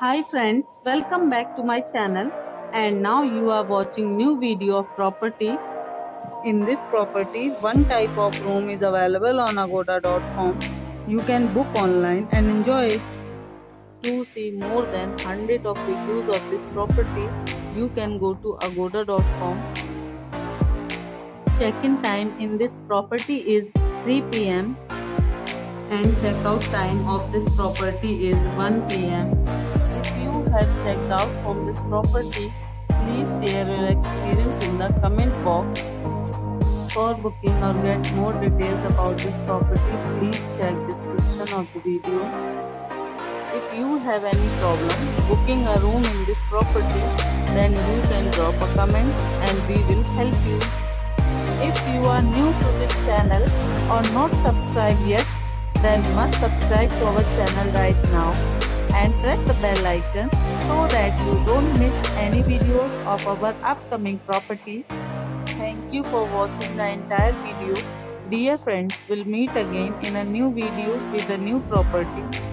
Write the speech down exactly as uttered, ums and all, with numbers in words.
Hi friends, welcome back to my channel, and now you are watching new video of property. In this property, one type of room is available on Agoda dot com. You can book online and enjoy it. To see more than one hundred of reviews of this property, you can go to Agoda dot com. Check-in time in this property is three p m and check-out time of this property is one p m Have checked out from this property, please share your experience in the comment box. For booking or get more details about this property, please check description of the video. If you have any problem booking a room in this property, then you can drop a comment and we will help you. If you are new to this channel or not subscribed yet, then must subscribe to our channel right now and press the bell icon so that you don't miss any videos of our upcoming property. Thank you for watching the entire video. Dear friends, we'll meet again in a new video with a new property.